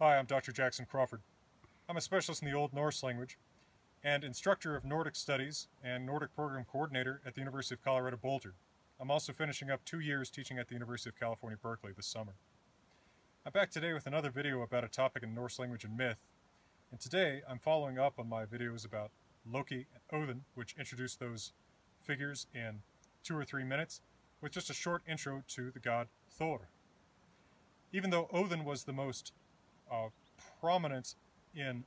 Hi, I'm Dr. Jackson Crawford. I'm a specialist in the Old Norse language and instructor of Nordic Studies and Nordic Program Coordinator at the University of Colorado Boulder. I'm also finishing up 2 years teaching at the University of California Berkeley this summer. I'm back today with another video about a topic in Norse language and myth, and today I'm following up on my videos about Loki and Odin, which introduced those figures in 2 or 3 minutes, with just a short intro to the god Thor. Even though Odin was the most prominent in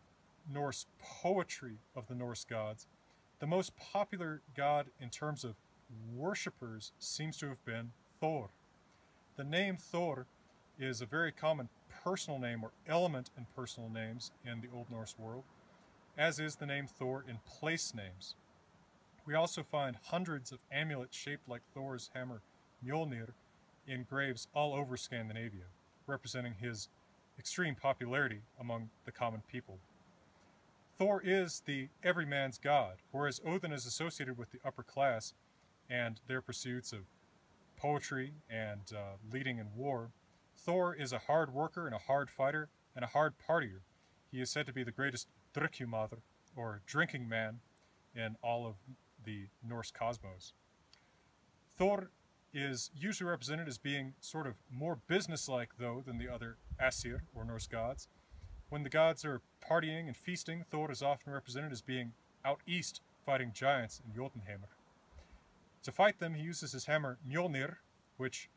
Norse poetry of the Norse gods, the most popular god in terms of worshippers seems to have been Thor. The name Thor is a very common personal name or element in personal names in the Old Norse world, as is the name Thor in place names. We also find hundreds of amulets shaped like Thor's hammer Mjolnir in graves all over Scandinavia, representing his extreme popularity among the common people. Thor is the everyman's god, whereas Odin is associated with the upper class and their pursuits of poetry and leading in war. Thor is a hard worker and a hard fighter and a hard partier. He is said to be the greatest drykkjumaður, or drinking man, in all of the Norse cosmos. Thor is usually represented as being sort of more businesslike, though, than the other Æsir, or Norse gods. When the gods are partying and feasting, Thor is often represented as being out east fighting giants in Jotunheimr. To fight them, he uses his hammer Mjolnir, which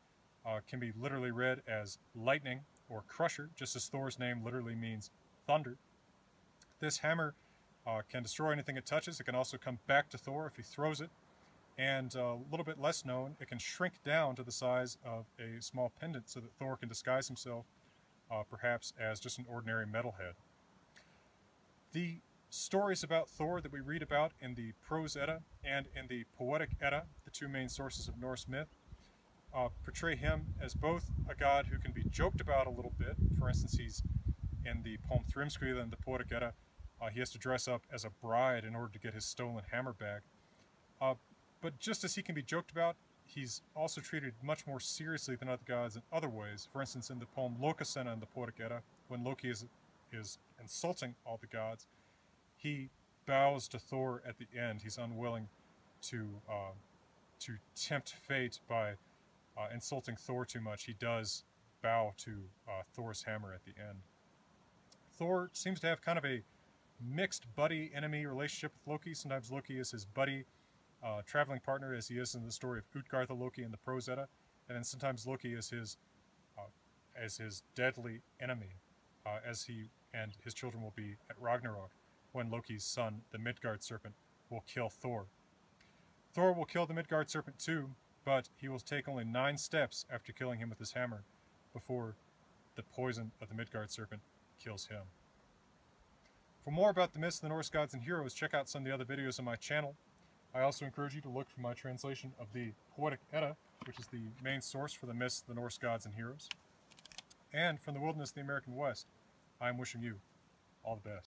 can be literally read as lightning or crusher, just as Thor's name literally means thunder. This hammer can destroy anything it touches. It can also come back to Thor if he throws it. And a little bit less known, it can shrink down to the size of a small pendant so that Thor can disguise himself perhaps as just an ordinary metalhead. The stories about Thor that we read about in the Prose Edda and in the Poetic Edda, the two main sources of Norse myth, portray him as both a god who can be joked about a little bit. For instance, he's in the poem Þrymskviða and the Poetic Edda. He has to dress up as a bride in order to get his stolen hammer back. But just as he can be joked about, he's also treated much more seriously than other gods in other ways. For instance, in the poem Lokasena in the Poetic Edda, when Loki is insulting all the gods, he bows to Thor at the end. He's unwilling to tempt fate by insulting Thor too much. He does bow to Thor's hammer at the end. Thor seems to have kind of a mixed buddy-enemy relationship with Loki. Sometimes Loki is his buddy, traveling partner, as he is in the story of Utgartha Loki in the Prose Edda, and then sometimes Loki is his deadly enemy, as he and his children will be at Ragnarok, when Loki's son, the Midgard Serpent, will kill Thor. Thor will kill the Midgard Serpent too, but he will take only 9 steps after killing him with his hammer before the poison of the Midgard Serpent kills him. For more about the myths of the Norse gods and heroes, check out some of the other videos on my channel. I also encourage you to look for my translation of the Poetic Edda, which is the main source for the myths of the Norse gods and heroes. And from the wilderness of the American West, I am wishing you all the best.